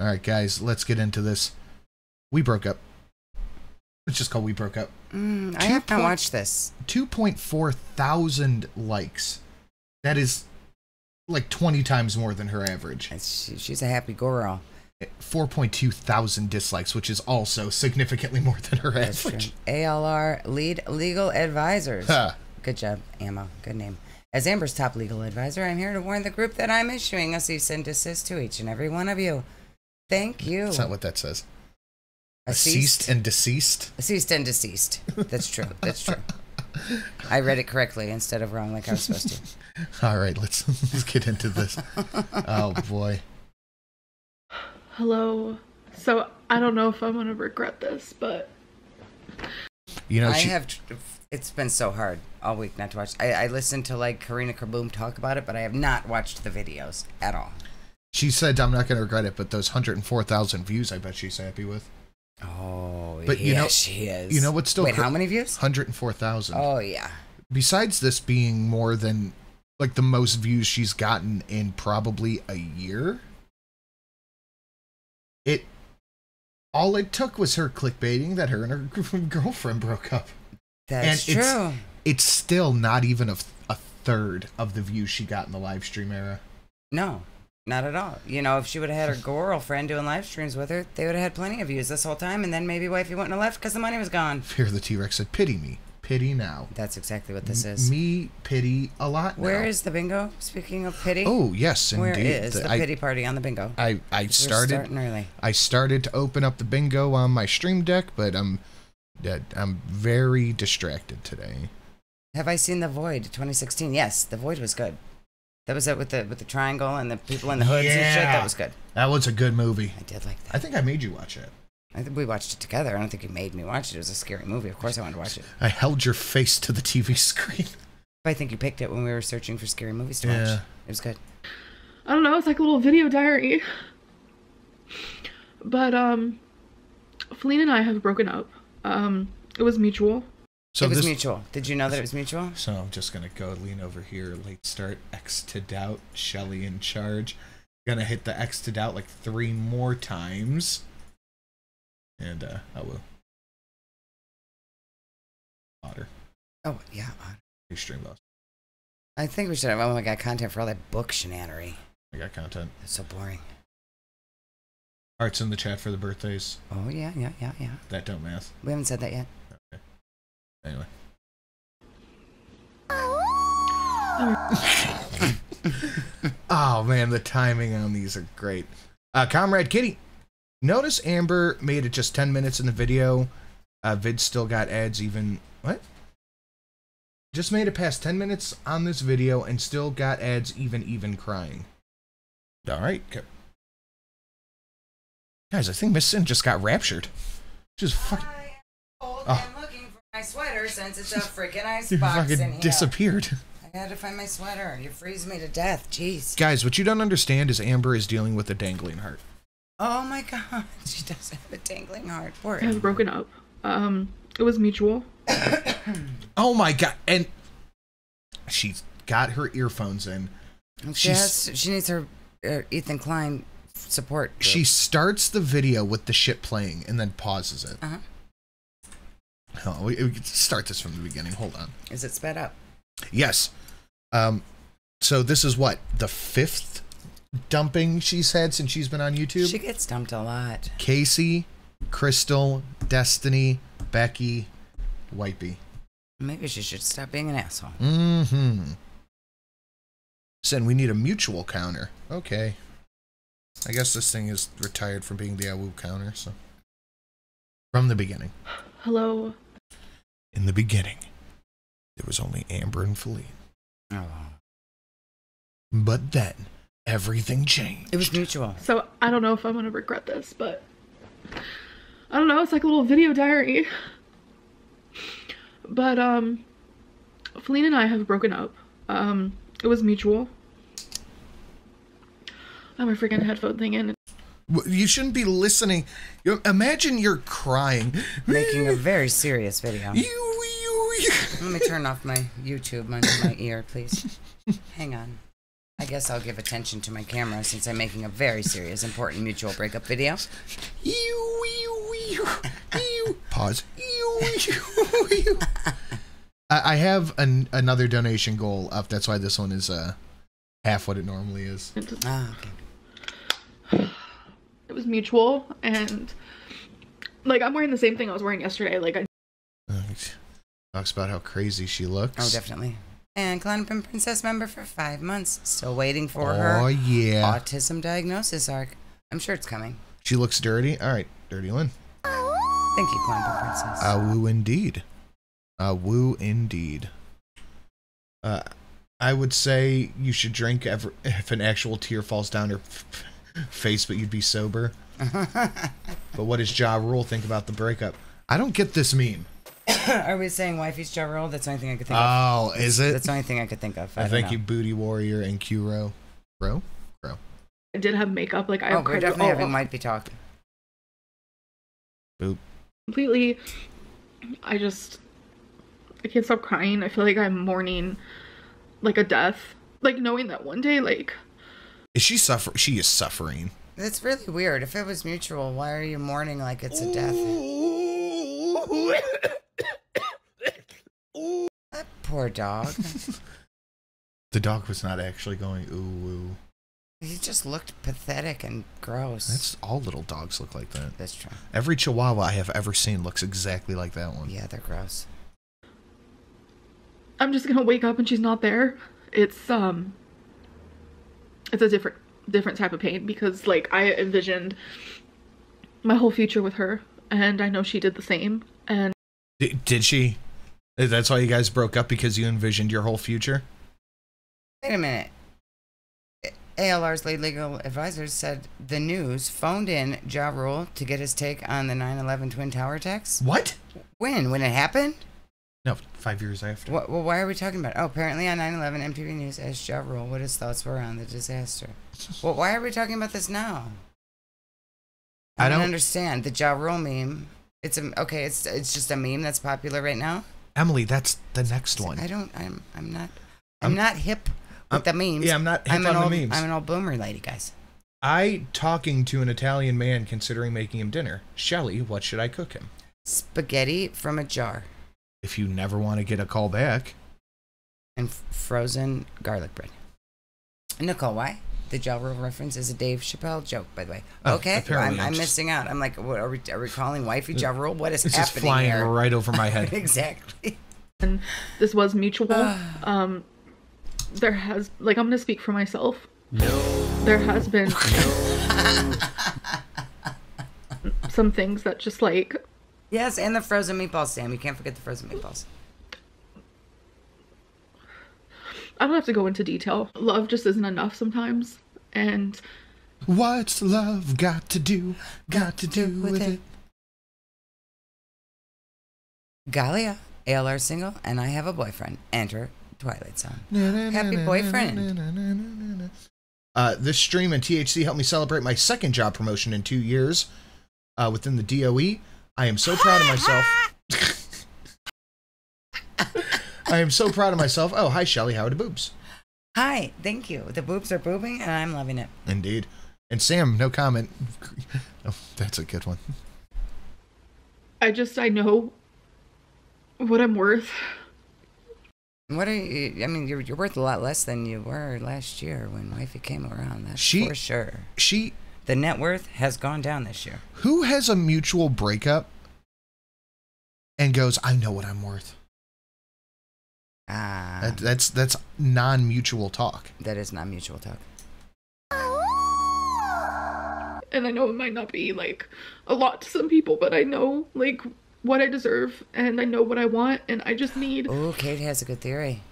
All right, guys, let's get into this. We broke up. It's just called We Broke Up. I have not watched this. 2,400 likes. That is like 20 times more than her average. She's a happy girl. 4,200 dislikes, which is also significantly more than her average. True. ALR, lead legal advisors. Huh. Good job, Ammo. Good name. As Amber's top legal advisor, I'm here to warn the group that I'm issuing a cease and desist to each and every one of you. Thank you. That's not what that says. A ceased and deceased? A ceased and deceased. That's true. That's true. I read it correctly instead of wrong like I was supposed to. All right, let's get into this. Oh, boy. Hello. So, I don't know if I'm going to regret this, but... You know, it's been so hard all week not to watch. I listened to, like, Karina Karboom talk about it, but I have not watched the videos at all. She said, I'm not going to regret it, but those 104,000 views, I bet she's happy with. Oh, but yeah, you know, she is. You know what's still... Wait, how many views? 104,000. Oh, yeah. Besides this being more than, like, the most views she's gotten in probably a year, it... All it took was her clickbaiting that her and her girlfriend broke up. That's and true. It's still not even a third of the views she got in the live stream era. No, not at all. You know, if she would have had her girlfriend doing live streams with her, they would have had plenty of views this whole time, and then maybe Wifey wouldn't have left because the money was gone. Fear the T-Rex said, pity me. Pity now. That's exactly what this is. Me pity a lot now. Where is the bingo? Speaking of pity. Oh, yes, indeed. Where is the pity party on the bingo? I started early. I started to open up the bingo on my stream deck, but I'm very distracted today. Have I seen The Void 2016? Yes, The Void was good. That was it with the triangle and the people in the hoods and shit. That was good. That was a good movie. I did like that. I think I made you watch it. I think we watched it together. I don't think you made me watch it. It was a scary movie. Of course I wanted to watch it. I held your face to the TV screen. I think you picked it when we were searching for scary movies to watch. Yeah. It was good. I don't know. It's like a little video diary. But, Feline and I have broken up. It was mutual. So it was mutual. Did you know that it was mutual? So I'm just going to go lean over here. Late start. Exited out. Shelly in charge. Going to hit the exited out like 3 more times. And, I will. Otter. Oh, yeah, Otter. Extreme boss. I think we should have, oh my god, content for all that book shenanery. I got content. That's so boring. Art's in the chat for the birthdays. Oh, yeah, yeah, yeah, yeah. That don't math. We haven't said that yet. Okay. Anyway. Oh, man, the timing on these are great. Comrade Kitty. Notice Amber made it just 10 minutes in the video. Vid still got ads even... What? Just made it past 10 minutes on this video and still got ads even crying. Alright. Guys, I think Miss Sin just got raptured. Just fucking... I'm looking for my sweater since it's a freaking icebox in here. You fucking disappeared. I had to find my sweater. You freeze me to death. Jeez. Guys, what you don't understand is Amber is dealing with a dangling heart. Oh my god, she does have a dangling heart for it. I was broken up. It was mutual. Oh my god, and she's got her earphones in. She needs her Ethan Klein support group. She starts the video with the shit playing and then pauses it. Uh-huh. Oh, we can start this from the beginning. Hold on. Is it sped up? Yes. So this is what, the 5th? Dumping she's had since she's been on YouTube. She gets dumped a lot. Casey, Crystal, Destiny, Becky, Wifey. Maybe she should stop being an asshole. Mm-hmm. Sin, we need a mutual counter. Okay. I guess this thing is retired from being the Awoo counter, so. From the beginning. Hello. In the beginning, there was only Amber and Feline. Oh. But then... Everything changed. It was mutual. So I don't know if I'm going to regret this, but I don't know. It's like a little video diary. But, Feline and I have broken up. It was mutual. I have my freaking headphone thing in. You shouldn't be listening. Imagine you're crying. Making a very serious video. Let me turn off my YouTube, my ear, please. Hang on. I guess I'll give attention to my camera since I'm making a very serious, important mutual breakup video. Pause. I have another donation goal up. That's why this one is half what it normally is. Ah, okay. It was mutual, and like I'm wearing the same thing I was wearing yesterday. Like I talks about how crazy she looks. Oh, definitely. And Klein been Princess member for 5 months. Still waiting for her autism diagnosis arc. I'm sure it's coming. She looks dirty. All right, Dirty Lynn. Thank you, Klein been Princess. Woo indeed. Woo indeed. I would say you should drink if an actual tear falls down her face, but you'd be sober. But what does Ja Rule think about the breakup? I don't get this meme. Are we saying Wifey's Ja Rule? That's the only thing I could think of. Oh, is it? That's the only thing I could think of. I thank you, Booty Warrior and Q-Row. Row? Row. I did have makeup. Like, I we're definitely having might be talking. Boop. Completely. I can't stop crying. I feel like I'm mourning, like, a death. Like, knowing that one day, like... Is she suffering? She is suffering. That's really weird. If it was mutual, why are you mourning like it's a death? Ooh. That poor dog. The dog was not actually going ooh, ooh. He just looked pathetic and gross. That's all little dogs look like that. That's true. Every Chihuahua I have ever seen looks exactly like that one. Yeah, they're gross. I'm just gonna wake up and she's not there. It's a different type of pain because like I envisioned my whole future with her, and I know she did the same. And did she? That's why you guys broke up, because you envisioned your whole future? Wait a minute. ALR's lead legal advisors said the news phoned in Ja Rule to get his take on the 9/11 Twin Tower attacks. What? When? When it happened? No, 5 years after. Well, why are we talking about it? Oh, apparently on 9/11, MTV News asked Ja Rule what his thoughts were on the disaster. Well, why are we talking about this now? I don't understand. The Ja Rule meme. It's okay. It's just a meme that's popular right now. Emily, that's the next one. I'm not hip with the memes. Yeah, I'm not hip on the memes. I'm an old boomer lady, guys. I talking to an Italian man considering making him dinner. Shelley, what should I cook him? Spaghetti from a jar. If you never want to get a call back. And frozen garlic bread. Nicole, why? The Ja Rule reference is a Dave Chappelle joke, by the way. Oh, okay, well, I'm missing out. I'm like, what, are we calling Wifey Ja Rule? What is happening? It's just flying here? Right over my head. Exactly. And this was mutual. There has, like, I'm going to speak for myself. No. There has been some things that just, like... Yes, and the frozen meatballs, Sam. You can't forget the frozen meatballs. I don't have to go into detail. Love just isn't enough sometimes, and... What's love got to do with it? Galia, ALR single, and I have a boyfriend. Enter Twilight Song. Happy boyfriend. This stream and THC helped me celebrate my second job promotion in 2 years within the DOE. I am so proud of myself. I am so proud of myself. Oh, hi, Shelly. How are the boobs? Hi. Thank you. The boobs are boobing, and I'm loving it. Indeed. And Sam, no comment. Oh, that's a good one. I know what I'm worth. What are you? I mean, you're worth a lot less than you were last year when Wifey came around. That's for sure. The net worth has gone down this year. Who has a mutual breakup and goes, I know what I'm worth? That's non-mutual talk. That is non-mutual talk. And I know it might not be like a lot to some people, but I know like what I deserve, and I know what I want, and I just need. Oh, Kate has a good theory.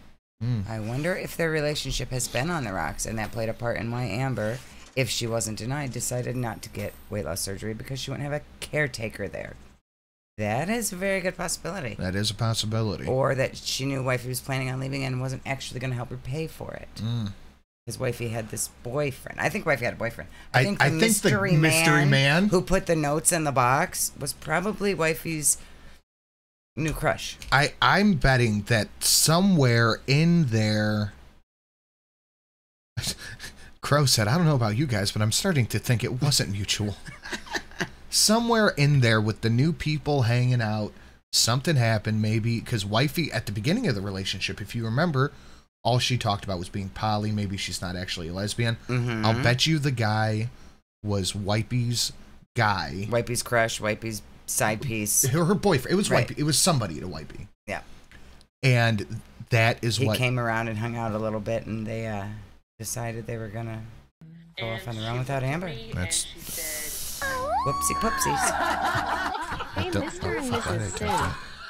I wonder if their relationship has been on the rocks, and that played a part in why Amber, if she wasn't denied, decided not to get weight loss surgery because she wouldn't have a caretaker there. That is a very good possibility. That is a possibility. Or that she knew Wifey was planning on leaving and wasn't actually going to help her pay for it. Because Wifey had this boyfriend. I think Wifey had a boyfriend. I think the mystery man who put the notes in the box was probably Wifey's new crush. I'm betting that somewhere in there, Crow said, I don't know about you guys, but I'm starting to think it wasn't mutual. Somewhere in there with the new people hanging out, something happened maybe, because Wifey, at the beginning of the relationship, if you remember, all she talked about was being poly. Maybe she's not actually a lesbian. Mm-hmm. I'll bet you the guy was Wifey's guy. Wifey's crush, Wifey's side piece. Her boyfriend. It was right. Wifey. It was somebody to Wifey. Yeah. And that is what... He came around and hung out a little bit, and they decided they were going to go off on their own without Amber. That's... Whoopsie poopsies. Hey, Mr. and Mrs. Sue.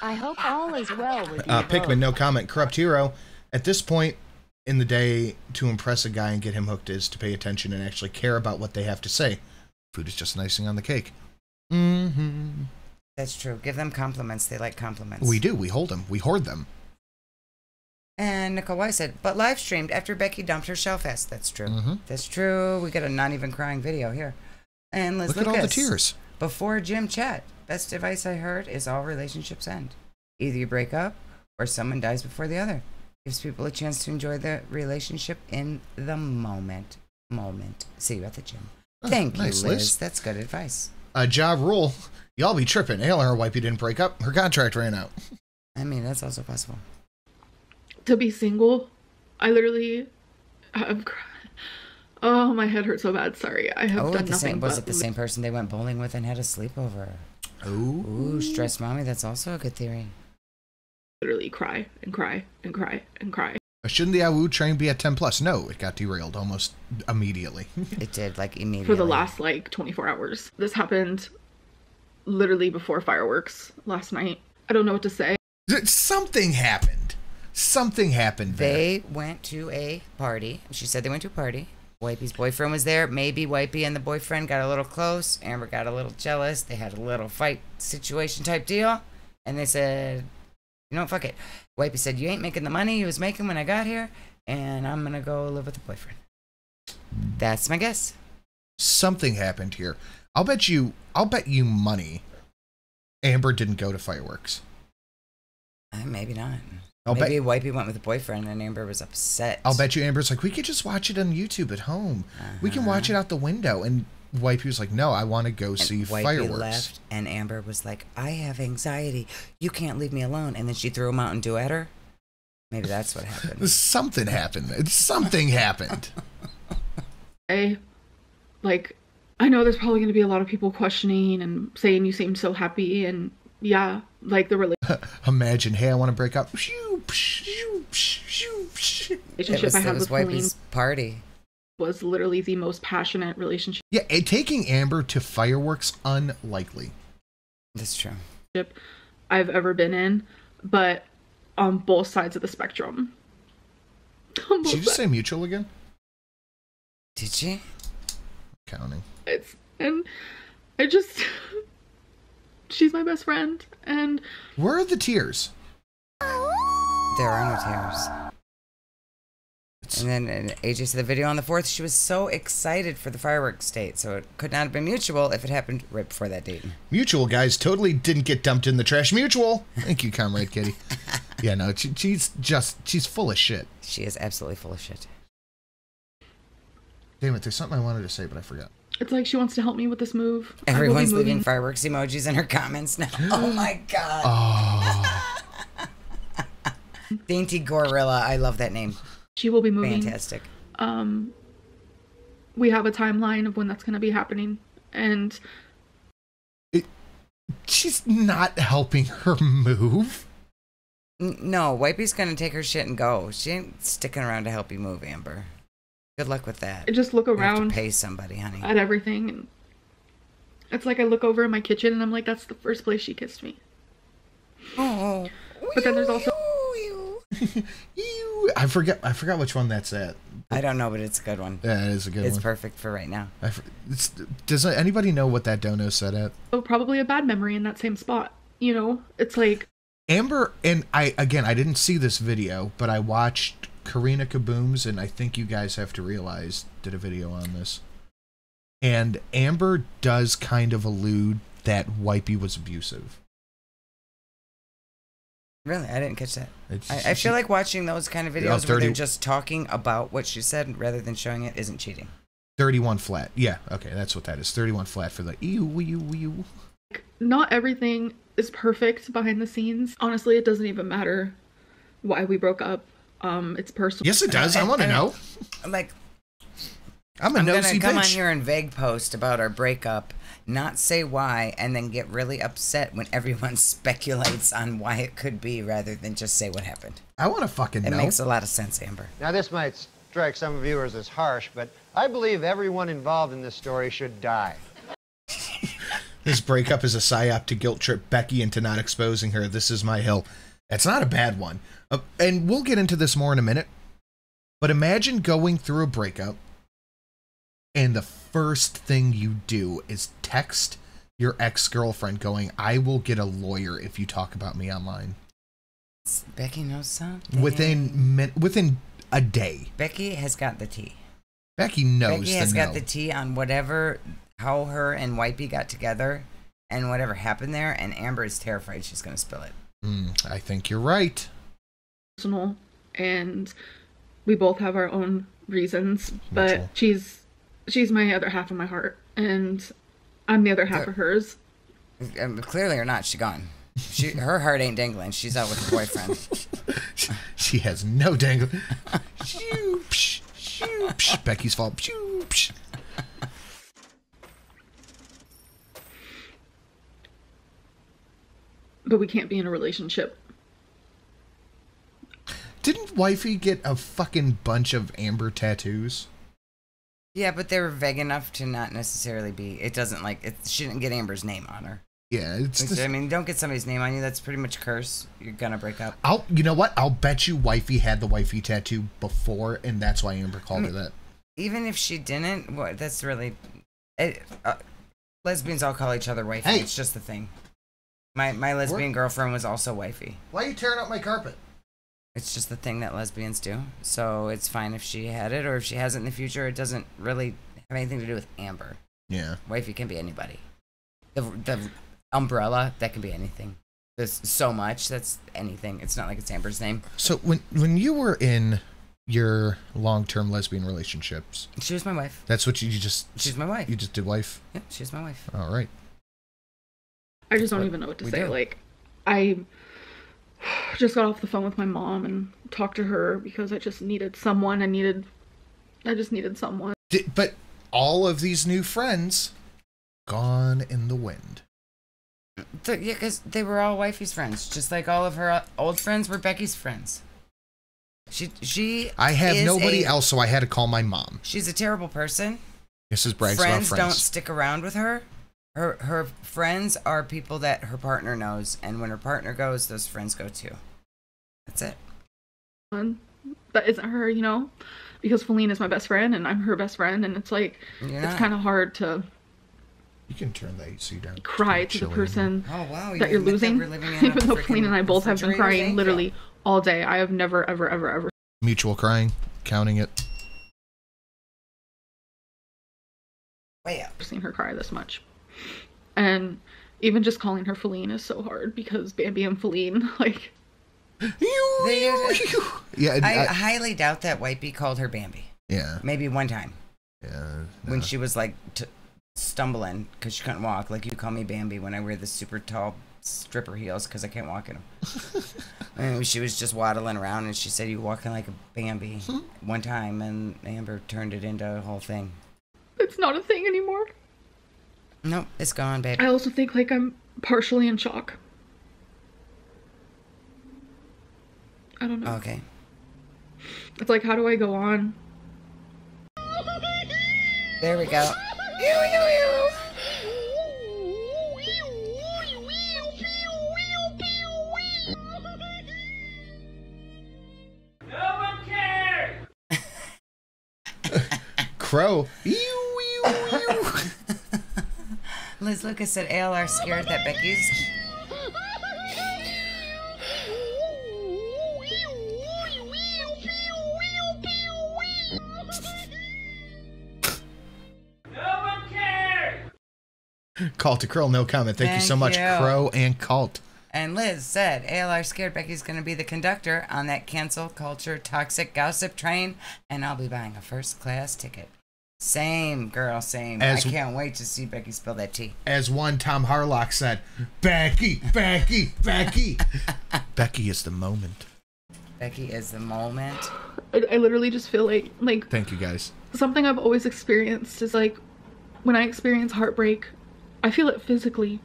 I hope all is well with you. Pikmin, no comment. Corrupt Hero. At this point in the day, to impress a guy and get him hooked is to pay attention and actually care about what they have to say. Food is just an icing on the cake. Mm-hmm. That's true. Give them compliments. They like compliments. We do. We hold them. We hoard them. And Nicole Weiss said, but live streamed after Becky dumped her shellfest. That's true. Mm-hmm. That's true. We got a not even crying video here. And Liz Look Lucas, at all the tears. Before gym chat, best advice I heard is all relationships end. Either you break up or someone dies before the other. Gives people a chance to enjoy the relationship in the moment. See you at the gym. Oh, thank nice you, Liz. That's good advice. Ja Rule. Y'all be tripping. Ale and her wifey didn't break up. Her contract ran out. I mean, that's also possible. To be single, I literally have cried. Oh, my head hurts so bad. Sorry, I have done nothing. Same, was it the same person they went bowling with and had a sleepover? Oh, ooh, stress mommy. That's also a good theory. Literally cry and cry and cry and cry. Shouldn't the Awu train be at 10+? No, it got derailed almost immediately. It did, like immediately. For the last like 24 hours. This happened literally before fireworks last night. I don't know what to say. Something happened. Something happened there. They went to a party. She said they went to a party. Wifey's boyfriend was there. Maybe Wifey and the boyfriend got a little close. Amber got a little jealous. They had a little fight situation type deal. And they said, you know, fuck it. Wifey said, you ain't making the money you was making when I got here. And I'm going to go live with the boyfriend. That's my guess. Something happened here. I'll bet you money Amber didn't go to fireworks. Maybe not. Maybe Wifey went with a boyfriend and Amber was upset. I'll bet you Amber's like, we could just watch it on YouTube at home. We can watch it out the window. And Wifey was like, no, I want to go see fireworks. Left, and Amber was like, I have anxiety. You can't leave me alone. And then she threw a Mountain Dew at her. Maybe that's what happened. Something happened. Something happened. I know there's probably going to be a lot of people questioning and saying you seem so happy and yeah, like the relationship. Imagine, hey, I want to break up. Relationship I had with Wifey's party was literally the most passionate relationship. Yeah, and taking Amber to fireworks, unlikely. That's true. I've ever been in, but on both sides of the spectrum. Did you just say mutual again? Did she? Counting. She's my best friend, and... Where are the tears? There are no tears. And then AJ said the video on the 4th, she was so excited for the fireworks date, so it could not have been mutual if it happened right before that date. Mutual, guys, totally didn't get dumped in the trash. Mutual! Thank you, Comrade Kitty. Yeah, no, she's full of shit. She is absolutely full of shit. Damn it, there's something I wanted to say, but I forgot. It's like she wants to help me with this move. Everyone's leaving fireworks emojis in her comments now. Oh my god. Oh. Dainty Gorilla. I love that name. She will be moving. Fantastic. We have a timeline of when that's going to be happening. And... She's not helping her move. No, Wifey's going to take her shit and go. She ain't sticking around to help you move, Amber. Good luck with that. I just look around. You have to pay somebody, honey. At everything. And it's like I look over in my kitchen and I'm like, that's the first place she kissed me. Oh. But then there's also... I forgot which one that's at. I don't know, but it's a good one. Yeah, it is a good one. It's perfect for right now. Does anybody know what that dono said at? Oh, probably a bad memory in that same spot. You know, it's like... Amber, and I didn't see this video, but I watched... Karina Kaboom's, and I think you guys have to realize, did a video on this. And Amber does kind of allude that Wifey was abusive. Really? I didn't catch that. I feel like watching those kind of videos where they're just talking about what she said rather than showing it isn't cheating. 31 flat. Yeah. Okay. That's what that is. 31 flat for the ew. Not everything is perfect behind the scenes. Honestly, it doesn't even matter why we broke up. It's personal. Yes, it does. I want to know. Like, I'm nosy bitch. Come on here and vague post about our breakup, not say why, and then get really upset when everyone speculates on why it could be rather than just say what happened. I want to fucking know. It makes a lot of sense, Amber. Now, this might strike some viewers as harsh, but I believe everyone involved in this story should die. This breakup is a psyop to guilt trip Becky into not exposing her. This is my hill. That's not a bad one. And we'll get into this more in a minute. But imagine going through a breakup and the first thing you do is text your ex-girlfriend going, I will get a lawyer if you talk about me online. Becky knows something. Within a day. Becky has got the tea. Becky knows. Becky has got the tea on whatever... how her and Wifey got together and whatever happened there, and Amber is terrified she's going to spill it. I think you're right. Personal, and we both have our own reasons, but she's my other half of my heart, and I'm the other half of hers. Clearly or not, she's gone. Her heart ain't dangling. She's out with her boyfriend. She has no dangling. Becky's fault. But we can't be in a relationship. Didn't Wifey get a fucking bunch of Amber tattoos? Yeah, but they were vague enough to not necessarily be. It doesn't like it. She didn't get Amber's name on her. Yeah, it's. Which, I mean, don't get somebody's name on you. That's pretty much a curse. You're gonna break up. You know what? I'll bet you Wifey had the Wifey tattoo before, and that's why Amber called her that. Even if she didn't, what? That's really. Lesbians all call each other Wifey. Hey. It's just the thing. My lesbian girlfriend was also Wifey. Why are you tearing up my carpet? It's just the thing that lesbians do. So it's fine if she had it or if she has it in the future. It doesn't really have anything to do with Amber. Yeah. Wifey can be anybody. The umbrella, that can be anything. There's so much, that's anything. It's not like it's Amber's name. So when you were in your long-term lesbian relationships... She was my wife. That's what you just... She's my wife. You just did wife? Yeah, she's my wife. All right. I just don't even know what to say. Like, I just got off the phone with my mom and talked to her because I just needed someone. I just needed someone. But all of these new friends, gone in the wind. Yeah, because they were all Wifey's friends, just like all of her old friends were Becky's friends. She. I have nobody else, so I had to call my mom. She's a terrible person. Mrs. Bragg's about friends. Friends don't stick around with her. Her friends are people that her partner knows, and when her partner goes, those friends go too. That's it. That isn't her, you know, because Feline is my best friend, and I'm her best friend, and it's like it's kind of hard to. You can turn the AC down. Cry to the person that you're losing. Even though Feline and I both have been crying literally all day. I have never, ever, ever, ever. Mutual crying, counting it. I've seen her cry this much. And even just calling her Feline is so hard because Bambi and Feline, like... Yeah, I highly doubt that Wifey called her Bambi. Yeah. Maybe one time. Yeah. No. When she was, like, stumbling because she couldn't walk. Like, you call me Bambi when I wear the super tall stripper heels because I can't walk in them. And she was just waddling around, and she said, you walking like a Bambi one time, and Amber turned it into a whole thing. It's not a thing anymore. Nope, it's gone, babe. I also think, like, I'm partially in shock. I don't know. Okay. It's like, how do I go on? There we go. No one cares! Crow. Liz Lucas said ALR scared that Becky's. No one cares. Call to Krill, no comment. Thank you so much, Crow and Cult. And Liz said, ALR scared Becky's going to be the conductor on that cancel culture toxic gossip train, and I'll be buying a first-class ticket. Same, girl, same. I can't wait to see Becky spill that tea. As one Tom Harlock said, Becky, Becky, Becky. Becky is the moment. Becky is the moment. I literally just feel like... Thank you, guys. Something I've always experienced is, like, when I experience heartbreak, I feel it physically.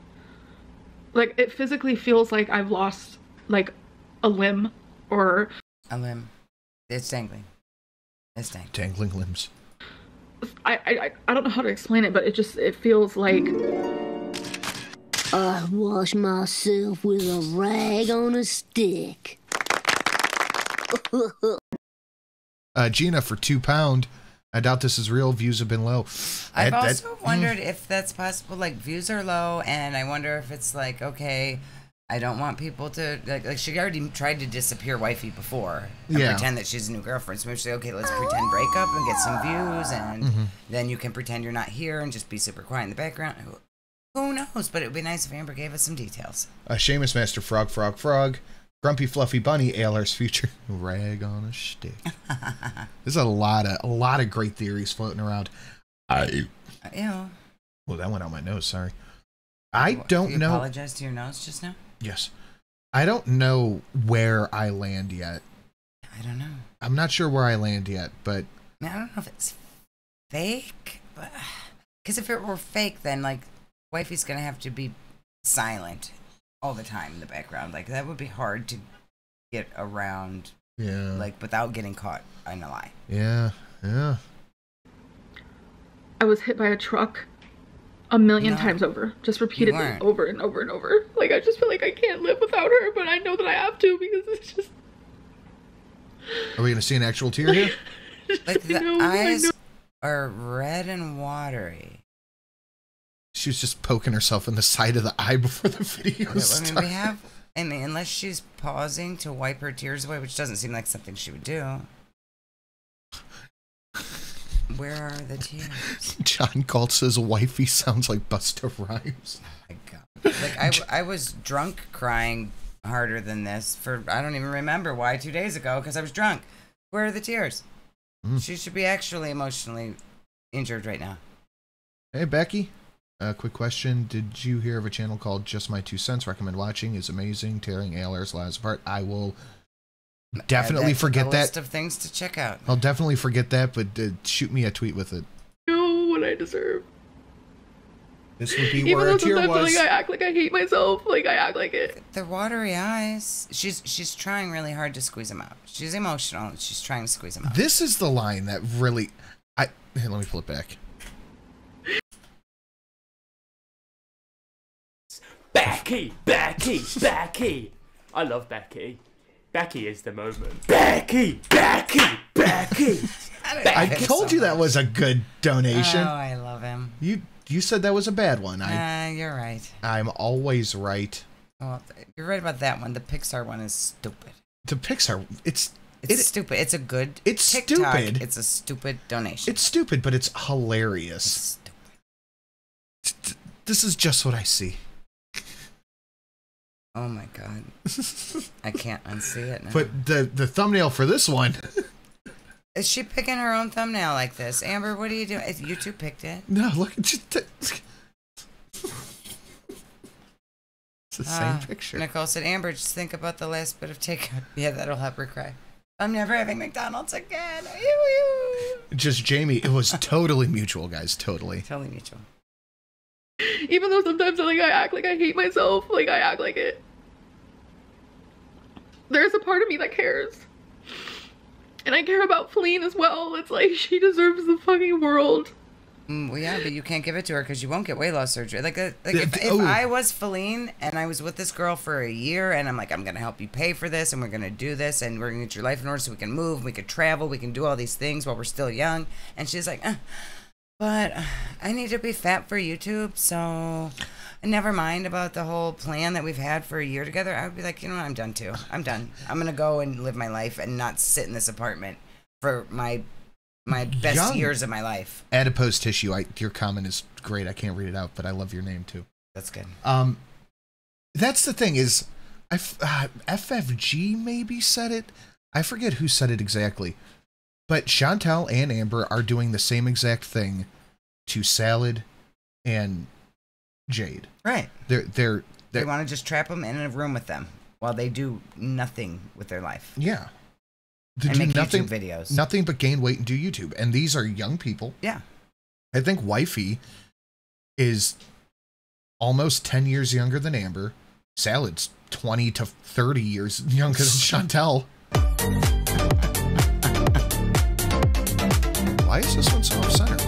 Like, it physically feels like I've lost, like, a limb or... A limb. It's dangling. It's dangling. Dangling limbs. I don't know how to explain it, but it just, it feels like... I wash myself with a rag on a stick. Gina, for £2, I doubt this is real. Views have been low. I've also wondered if that's possible. Like, views are low, and I wonder if it's like, okay, I don't want people to... Like she already tried to disappear Wifey before and pretend that she's a new girlfriend. So maybe she's like, okay, let's pretend breakup and get some views, and then you can pretend you're not here and just be super quiet in the background. Who knows? But it would be nice if Amber gave us some details. Seamus Master Frog, Frog, Frog. Grumpy Fluffy Bunny, ALR's future. Rag on a stick. There's a lot of great theories floating around. Ew. Well, that went on my nose, sorry. I don't know. You apologize to your nose just now? Yes. I don't know where I land yet. I don't know. I'm not sure where I land yet, but... I don't know if it's fake, but... Because if it were fake, then, like, Wifey's going to have to be silent all the time in the background. Like, that would be hard to get around, like, without getting caught in a lie. Yeah. I was hit by a truck a million times over, just repeatedly over and over and over. Like, I just feel like I can't live without her, but I know that I have to because it's just... Are we going to see an actual tear here? Like, the eyes are red and watery. She was just poking herself in the side of the eye before the video started. I mean, unless she's pausing to wipe her tears away, which doesn't seem like something she would do. Where are the tears? John Galt says Wifey sounds like Busta Rhymes. Oh my God. Like, I was drunk crying harder than this for, I don't even remember why, 2 days ago, because I was drunk. Where are the tears? She should be actually emotionally injured right now. Hey, Becky. Quick question. Did you hear of a channel called Just My Two Cents? Recommend watching. It's amazing. Tearing ALR's lives apart. I will definitely forget that. List of things to check out. I'll definitely forget that, but shoot me a tweet with it. No, what I deserve. This would be even where a tear was. Like, I act like I hate myself. Like, I act like it. The watery eyes. She's trying really hard to squeeze them out. She's emotional. And she's trying to squeeze them out. This is the line that really... Hey, let me pull it back. Becky! Becky! Becky! I love Becky. Becky is the moment. Becky! Becky! Becky! I told you that was a good donation. Oh, I love him. You said that was a bad one. You're right. I'm always right. Oh, you're right about that one. The Pixar one is stupid. The Pixar... It's stupid. It's a good TikTok. Stupid. It's a stupid donation. It's stupid, but it's hilarious. It's stupid. This is just what I see. Oh my God. I can't unsee it now. But the thumbnail for this one. Is she picking her own thumbnail like this? Amber, what are you doing? YouTube picked it. No, look. It's the same picture. Nicole said, Amber, just think about the last bit of takeout. Yeah, that'll help her cry. I'm never having McDonald's again. Just Jamie. It was totally mutual, guys. Totally. Totally mutual. Even though sometimes I act like I hate myself, like I act like it. There's a part of me that cares. And I care about Feline as well. It's like, she deserves the fucking world. Well, yeah, but you can't give it to her because you won't get weight loss surgery. Like if I was Feline and I was with this girl for a year and I'm like, I'm going to help you pay for this and we're going to do this and we're going to get your life in order so we can move, we can travel, we can do all these things while we're still young. And she's like, but I need to be fat for YouTube, so never mind about the whole plan that we've had for a year together. I would be like, you know what, I'm done too. I'm done. I'm going to go and live my life and not sit in this apartment for my best years of my life. Adipose tissue, your comment is great. I can't read it out, but I love your name too. That's good. That's the thing is, FFG maybe said it. I forget who said it exactly. But Chantel and Amber are doing the same exact thing to Salad and Jade. Right. They want to just trap them in a room with them while they do nothing with their life. Yeah. They and do make nothing, YouTube videos. Nothing but gain weight and do YouTube. And these are young people. Yeah. I think Wifey is almost 10 years younger than Amber. Salad's 20 to 30 years younger than Chantel. Why is this one so off-center?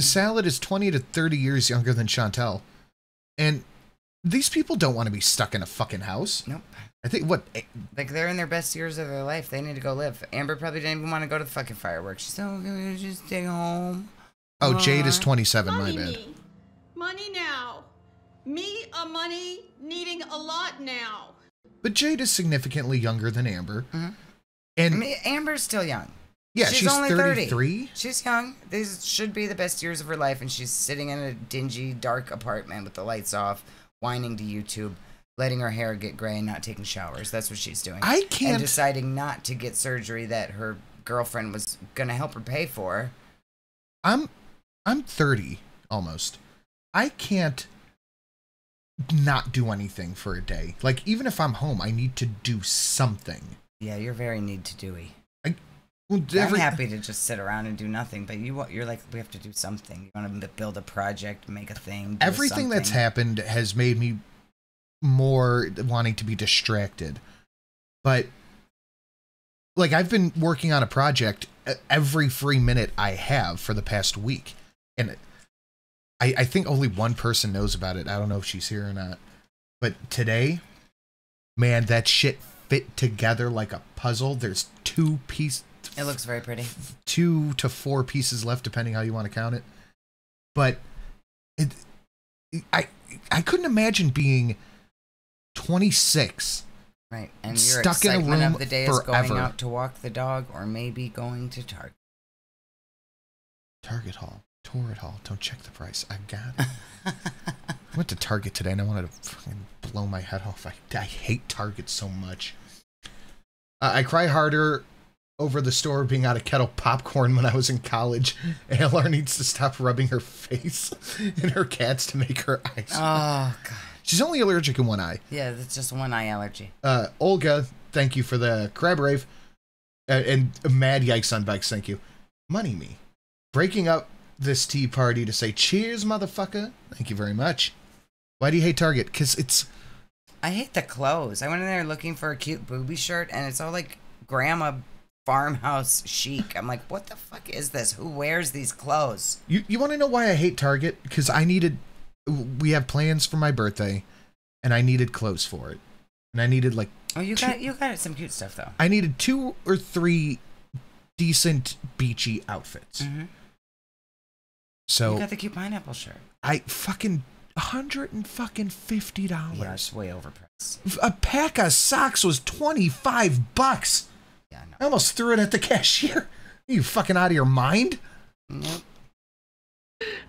Salad is 20 to 30 years younger than Chantel. And these people don't want to be stuck in a fucking house. Nope. I think what... Like, they're in their best years of their life. They need to go live. Amber probably didn't even want to go to the fucking fireworks. She's like, oh, just stay home. Oh, Jade is 27, my bad. Me. Money now. Me, a money, needing a lot now. But Jade is significantly younger than Amber. Mm-hmm. And I mean, Amber's still young. Yeah, she's only 33. 30. She's young. These should be the best years of her life, and she's sitting in a dingy, dark apartment with the lights off, whining to YouTube, letting her hair get gray and not taking showers. That's what she's doing. I can't. And deciding not to get surgery that her girlfriend was going to help her pay for. I'm 30, almost. I can't not do anything for a day. Like, even if I'm home, I need to do something. Yeah, you're very need-to-do-y. I'm happy to just sit around and do nothing, but you're like, we have to do something. You want to build a project, make a thing. Everything that's happened has made me more wanting to be distracted. But, like, I've been working on a project every free minute I have for the past week. And I think only one person knows about it. I don't know if she's here or not. But today, man, that shit fit together like a puzzle. There's two pieces. It looks very pretty. 2 to 4 pieces left, depending how you want to count it. But I couldn't imagine being 26, right? And stuck in a room of the day forever. Is going out to walk the dog, or maybe going to Target. Target Hall, Torrid Hall. Don't check the price. I got it. I went to Target today, and I wanted to fucking blow my head off. I hate Target so much. I cry harder over the store being out of kettle popcorn when I was in college. LR needs to stop rubbing her face and her cats to make her eyes. Oh, God. She's only allergic in one eye. Yeah, that's just one eye allergy. Olga, thank you for the crab rave. And mad yikes on bikes, thank you. Money me. Breaking up this tea party to say cheers, motherfucker. Thank you very much. Why do you hate Target? Because it's... I hate the clothes. I went in there looking for a cute booby shirt, and it's all like grandma... farmhouse chic. I'm like, what the fuck is this? Who wears these clothes? You want to know why I hate Target? Because we have plans for my birthday, and I needed clothes for it, and I needed like. Oh, you got some cute stuff though. I needed 2 or 3 decent beachy outfits. Mm-hmm. So you got the cute pineapple shirt. I fucking $150. Yeah, it's way overpriced. A pack of socks was $25. Yeah, no. I almost threw it at the cashier. Are you fucking out of your mind? Nope.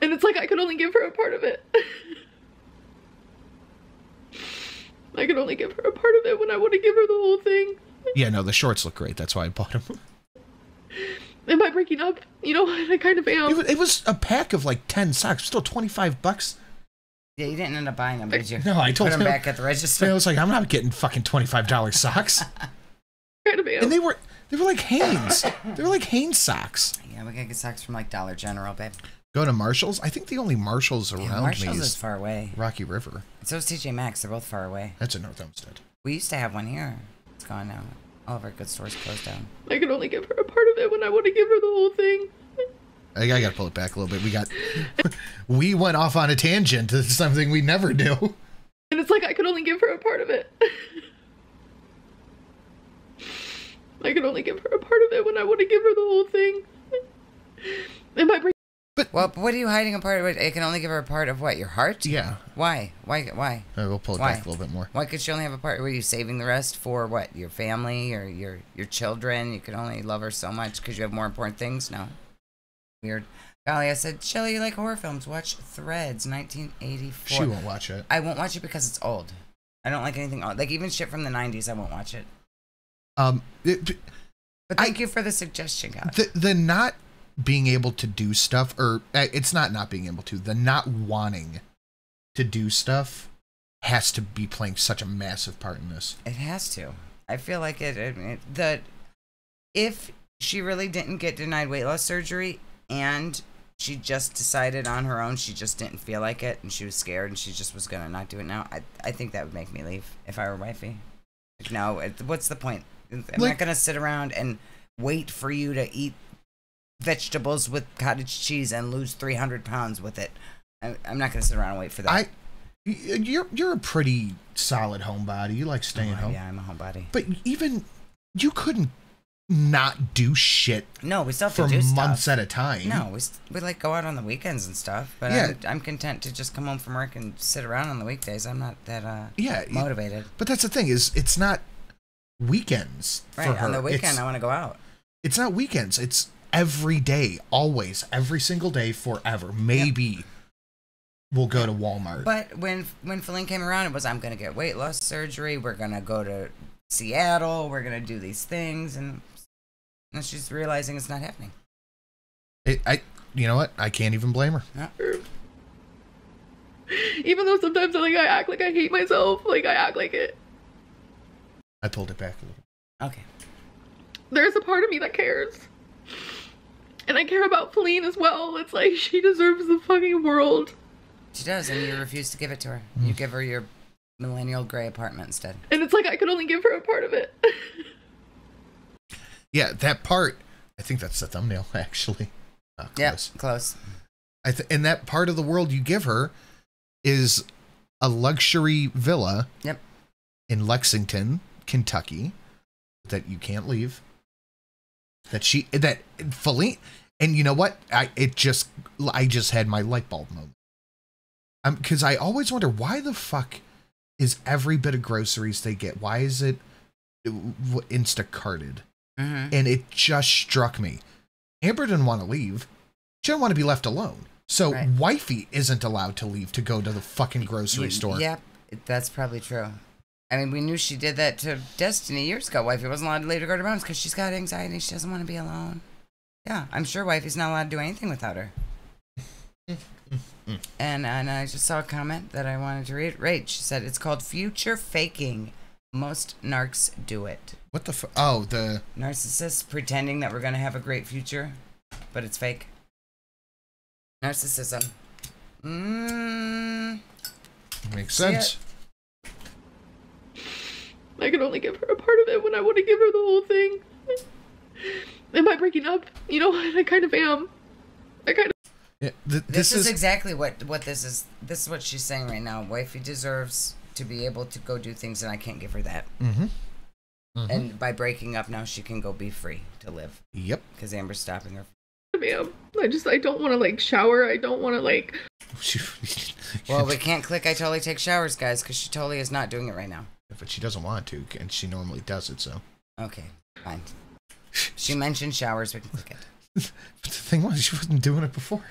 And it's like I could only give her a part of it. I could only give her a part of it when I want to give her the whole thing. Yeah, no, the shorts look great. That's why I bought them. Am I breaking up? You know what? I kind of am. It was a pack of like 10 socks. Still $25. Yeah, you didn't end up buying them, did you? No, I told him. Put them back at the register. I was like, I'm not getting fucking $25 socks. And they were like Hanes. They were like Hanes socks. Yeah, we gotta get socks from like Dollar General, babe. Go to Marshalls. I think the only Marshalls around me is far away. Rocky River. And so is TJ Maxx. They're both far away. That's in North Hempstead. We used to have one here. It's gone now. All of our good stores closed down. I could only give her a part of it when I want to give her the whole thing. I gotta pull it back a little bit. We went off on a tangent to something we never do. And it's like I could only give her a part of it. I could only give her a part of it when I want to give her the whole thing. Well, what are you hiding a part of? I can only give her a part of what? Your heart? Yeah. Why? Why? We'll pull it back a little bit more. Why could she only have a part? Were you saving the rest for what? Your family or your children? You could only love her so much because you have more important things? No. Weird. Golly, I said, Shelly, you like horror films? Watch Threads, 1984. She won't watch it. I won't watch it because it's old. I don't like anything old. Like, even shit from the 90s, I won't watch it. But thank you for the suggestion, guys. The not being able to do stuff, or it's not being able to, the not wanting to do stuff has to be playing such a massive part in this. It has to. I feel like if she really didn't get denied weight loss surgery and she just decided on her own, she just didn't feel like it and she was scared and she just was going to not do it now, I think that would make me leave if I were Wifey. Like, no, what's the point? I'm not going to sit around and wait for you to eat vegetables with cottage cheese and lose 300 pounds with it. I'm not going to sit around and wait for that. You're a pretty solid homebody. You like staying home. Yeah, I'm a homebody. But even you couldn't not do shit. No, we still have to do stuff for months at a time. No, we like go out on the weekends and stuff. But yeah. I'm content to just come home from work and sit around on the weekdays. I'm not that motivated. But that's the thing is, it's not weekends for her. On the weekend, I want to go out. It's not weekends. It's every day, always, every single day, forever. Maybe. Yep. We'll go to Walmart. But when Feline came around, it was, I'm going to get weight loss surgery. We're going to go to Seattle. We're going to do these things. And she's realizing it's not happening. You know what? I can't even blame her. No. Even though sometimes I act like I hate myself. Like, I act like it. I pulled it back a little. Okay. There's a part of me that cares. And I care about Feline as well. It's like, she deserves the fucking world. She does, and you refuse to give it to her. You give her your millennial gray apartment instead. And it's like I could only give her a part of it. Yeah, that part. I think that's the thumbnail, actually. Oh, close. Yeah, close. And that part of the world you give her is a luxury villa. Yep. In Lexington, Kentucky, that you can't leave. That Feline, and you know what? I just had my light bulb moment. Because I always wonder, why the fuck is every bit of groceries they get, why is it Instacarted? And it just struck me. Amber didn't want to leave. She didn't want to be left alone. So Wifey isn't allowed to leave to go to the fucking grocery store. Yep, that's probably true. I mean, we knew she did that to Destiny years ago. Wifey wasn't allowed to leave to go to Mom's because she's got anxiety. She doesn't want to be alone. Yeah, I'm sure Wifey's not allowed to do anything without her. And I just saw a comment that I wanted to read. Rach said, it's called future faking. Most narcs do it. What the fuck? Oh, the narcissists pretending that we're going to have a great future, but it's fake. Narcissism. Makes sense. It. I can only give her a part of it when I want to give her the whole thing. Am I breaking up? You know what? I kind of am. I kind of. Yeah, this is exactly what this is. This is what she's saying right now. Wifey deserves to be able to go do things, and I can't give her that. And by breaking up now, she can go be free to live. Yep. Because Amber's stopping her. I don't want to, like, shower. I don't want to, like... Well, we can't click I totally take showers, guys, because she totally is not doing it right now. But she doesn't want to, and she normally does it, so... Okay, fine. She mentioned showers. We can click it. But the thing was, she wasn't doing it before.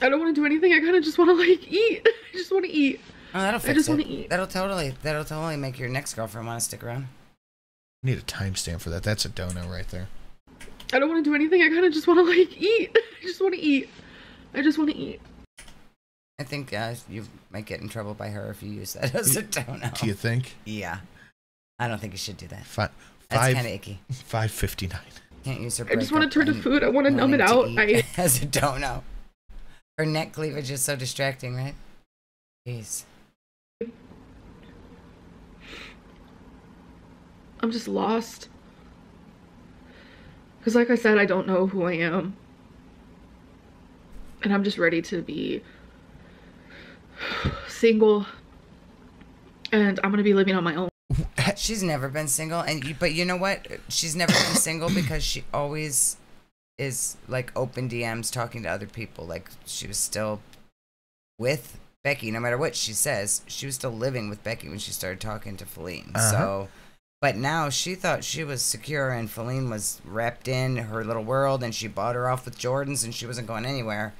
I don't want to do anything. I kind of just want to, like, eat. I just want to eat. Oh, that'll fix it. I just want to eat. That'll totally make your next girlfriend want to stick around. I need a timestamp for that. That's a dono right there. I don't want to do anything. I kind of just want to, like, eat. I just want to eat. I just want to eat. I think you might get in trouble by her if you use that as a dono. Do you think? Yeah. I don't think you should do that. Fine. That's kind of icky. 5:59. Can't use her. I just want to turn to food. I want to numb it out. As a dono. Her neck cleavage is so distracting, right? Jeez. I'm just lost. Because like I said, I don't know who I am. And I'm just ready to be single. And I'm going to be living on my own. She's never been single. But you know what? She's never been single because she always... is like open DMs talking to other people. Like, she was still with Becky, no matter what she says. She was still living with Becky when she started talking to Feline. So But now she thought she was secure and Feline was wrapped in her little world and she bought her off with Jordans and she wasn't going anywhere.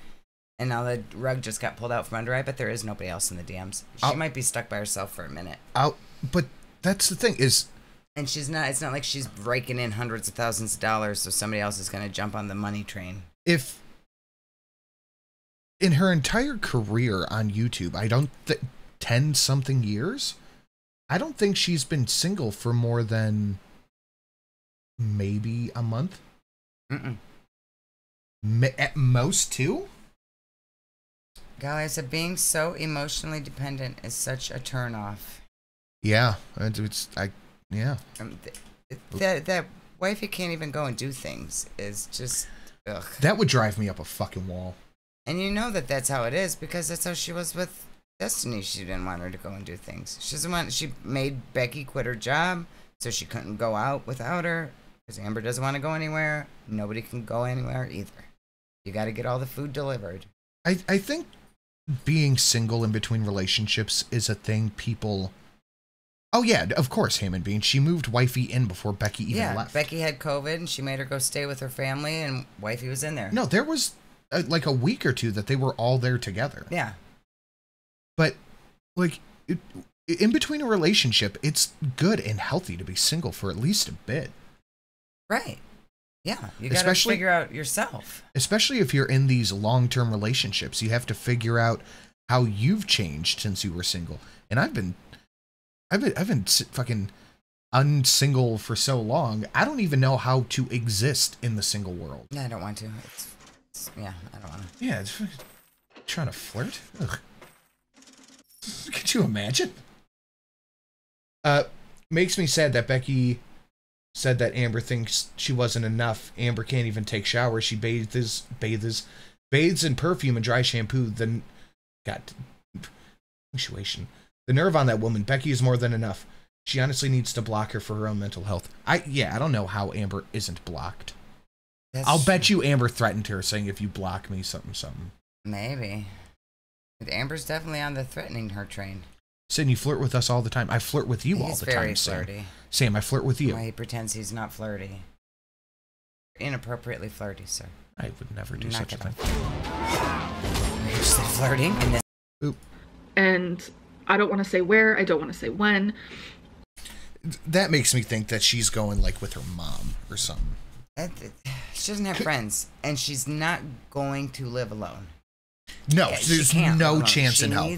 And now the rug just got pulled out from under. I bet there is nobody else in the DMs. She might be stuck by herself for a minute. But that's the thing is... And she's not, it's not like she's raking in hundreds of thousands of dollars so somebody else is going to jump on the money train. If... In her entire career on YouTube, I don't think... 10-something years? I don't think she's been single for more than maybe a month. Mm-mm. At most 2? Golly, I said being so emotionally dependent is such a turnoff. Yeah. Yeah. That wifey can't even go and do things is just, ugh. That would drive me up a fucking wall. And you know that that's how it is because that's how she was with Destiny. She didn't want her to go and do things. She made Becky quit her job so she couldn't go out without her because Amber doesn't want to go anywhere. Nobody can go anywhere either. You got to get all the food delivered. I think being single in between relationships is a thing people... Oh, yeah, of course, Hammond Bean. She moved Wifey in before Becky even left. Becky had COVID, and she made her go stay with her family, and Wifey was in there. No, there was like a week or two that they were all there together. Yeah. But, like, in between a relationship, it's good and healthy to be single for at least a bit. Right. Yeah. You gotta figure out yourself. Especially if you're in these long-term relationships, you have to figure out how you've changed since you were single. And I've been fucking unsingle for so long, I don't even know how to exist in the single world. No, I don't want to. It's yeah, I don't want to. Yeah, it's trying to flirt? Ugh. Could you imagine? Makes me sad that Becky said that Amber thinks she wasn't enough. Amber can't even take showers. She bathes in perfume and dry shampoo. Then got punctuation. The nerve on that woman. Becky is more than enough. She honestly needs to block her for her own mental health. I don't know how Amber isn't blocked. That's I'll bet you Amber threatened her saying if you block me something. Maybe. Amber's definitely on the threatening her train. Sin, you flirt with us all the time. I flirt with you all the time, Sam. Sam, I flirt with you. Why he pretends he's not flirty. Inappropriately flirty, sir. I would never do such a thing. You're still flirting? Oop. And I don't want to say where. I don't want to say when. That makes me think that she's going, like, with her mom or something. She doesn't have friends, and she's not going to live alone. No, yeah, there's no chance in hell.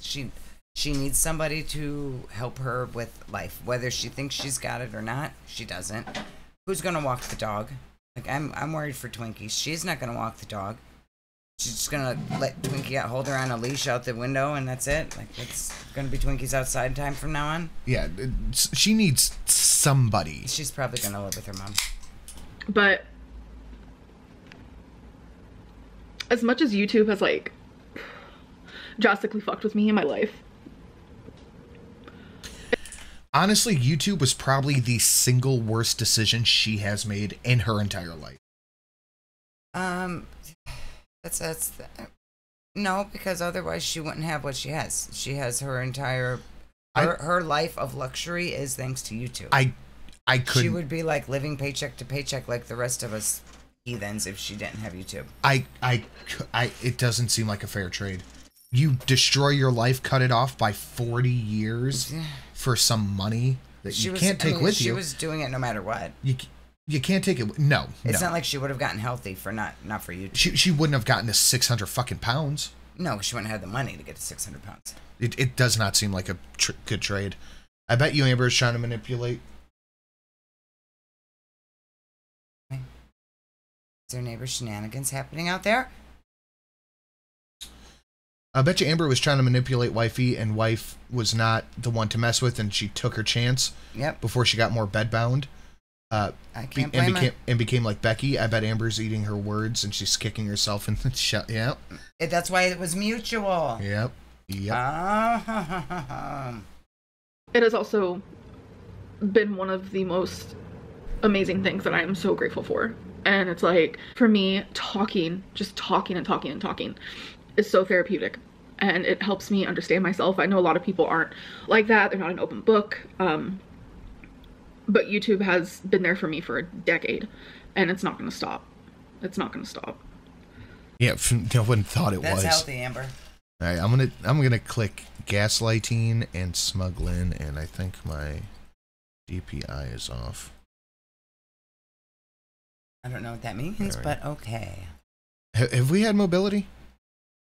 She needs somebody to help her with life, whether she thinks she's got it or not. She doesn't. Who's gonna walk the dog? Like I'm worried for Twinkie. She's not gonna walk the dog. She's just gonna let Twinkie out, hold her on a leash out the window, and that's it. Like it's gonna be Twinkies outside time from now on. Yeah, she needs somebody. She's probably gonna live with her mom. But as much as YouTube has, like, drastically fucked with me in my life. Honestly, YouTube was probably the single worst decision she has made in her entire life. No, because otherwise she wouldn't have what she has. She has her entire, her life of luxury is thanks to YouTube. I couldn't. She would be, like, living paycheck to paycheck like the rest of us. Heathens if she didn't have YouTube. It doesn't seem like a fair trade. You destroy your life, cut it off by 40 years for some money that you can't take with you. She was doing it no matter what. You can't take it. No. It's not like she would have gotten healthy for not for YouTube. She wouldn't have gotten to 600 fucking pounds. No, she wouldn't have the money to get to 600 pounds. It does not seem like a good trade. I bet you Amber is trying to manipulate. Their neighbor shenanigans happening out there. I bet you Amber was trying to manipulate Wifey, and Wife was not the one to mess with, and she took her chance. Yep. Before she got more bedbound, I can't blame and became like Becky. I bet Amber's eating her words, and she's kicking herself in the shell. Yep. That's why it was mutual. Yep. Yep. It has also been one of the most amazing things that I am so grateful for. And it's like, for me, just talking is so therapeutic, and it helps me understand myself. I know a lot of people aren't like that. They're not an open book. But YouTube has been there for me for a decade, and it's not going to stop. It's not going to stop. Yeah, no one thought it was. That's healthy, Amber. All right, I'm gonna click gaslighting and smuggling, and I think my DPI is off. I don't know what that means, right. But okay. Have we had mobility?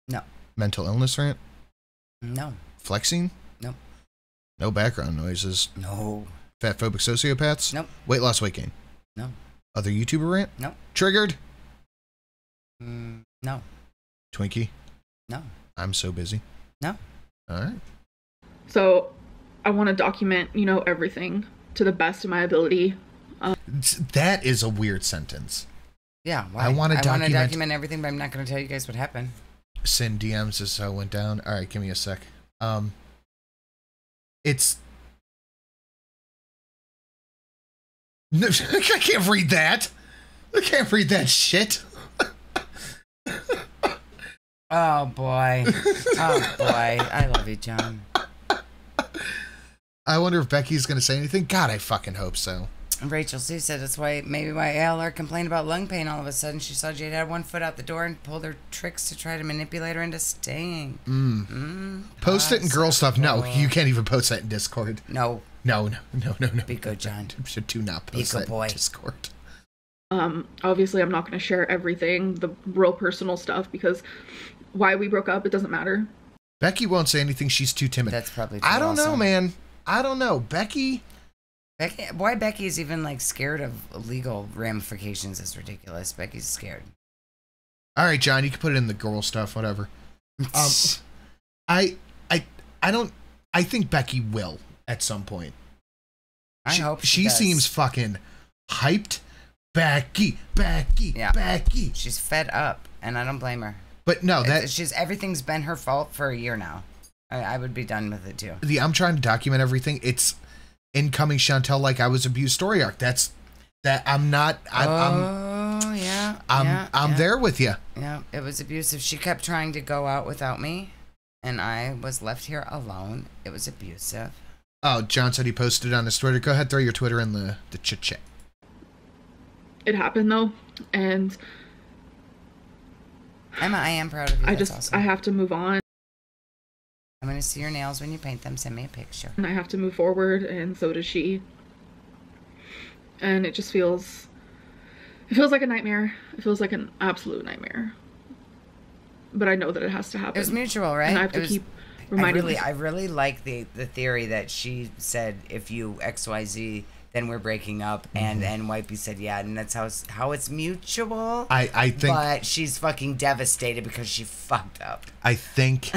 No. Mental illness rant? No. Flexing? No. No background noises? No. Fat phobic sociopaths? Nope. Weight loss, weight gain? No. Other YouTuber rant? No. Triggered? No. Twinkie? No. I'm so busy? No. All right. So I want to document, you know, everything to the best of my ability. That is a weird sentence. Yeah. Why? I want to document everything, but I'm not going to tell you guys what happened. Send DMs as I went down. All right. Give me a sec. It's. No, I can't read that. I can't read that shit. Oh, boy. Oh, boy. I love you, John. I wonder if Becky's going to say anything. God, I fucking hope so. Rachel Sue said that's why maybe my ALR complained about lung pain all of a sudden. She saw Jade had one foot out the door and pulled her tricks to try to manipulate her into staying. Post it in girl stuff. No, you can't even post that in Discord. No. No, no, no, no, no. Be good, John. Do not post that in Discord. Obviously, I'm not going to share everything, the real personal stuff, because why we broke up, it doesn't matter. Becky won't say anything. She's too timid. That's probably true. I don't know, man. I don't know. Becky, why Becky is even like scared of legal ramifications is ridiculous. Becky's scared. All right, John, you can put it in the girl stuff, whatever. I think Becky will at some point. I hope she does. Seems fucking hyped. Becky. She's fed up, and I don't blame her. But no, everything's been her fault for a year now. I would be done with it too. I'm trying to document everything. It's incoming Chantel, like I was abused story arc. I'm there with you. Yeah, it was abusive. She kept trying to go out without me, and I was left here alone. It was abusive. Oh, John said he posted on his Twitter. Go ahead, throw your Twitter in the chit chat. It happened though, and Emma, I am proud of you. That's awesome. I have to move on. I'm gonna see your nails when you paint them. Send me a picture. And I have to move forward, and so does she. And it just feels like a nightmare. It feels like an absolute nightmare. But I know that it has to happen. It was mutual, right? And I have to keep reminding myself. I really like the theory that she said, if you XYZ, then we're breaking up, and Wifey said, yeah, and that's how it's mutual. I think, but she's fucking devastated because she fucked up. I think